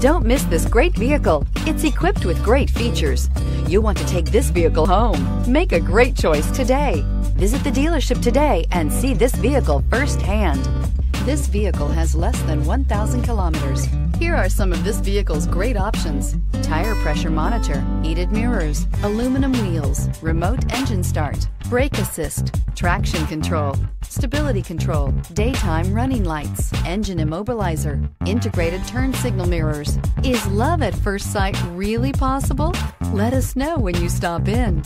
Don't miss this great vehicle. It's equipped with great features. You want to take this vehicle home. Make a great choice today. Visit the dealership today and see this vehicle firsthand. This vehicle has less than 1,000 kilometers. Here are some of this vehicle's great options: tire pressure monitor, heated mirrors, aluminum wheels, remote engine start, brake assist, traction control, stability control, daytime running lights, engine immobilizer, integrated turn signal mirrors. Is love at first sight really possible? Let us know when you stop in.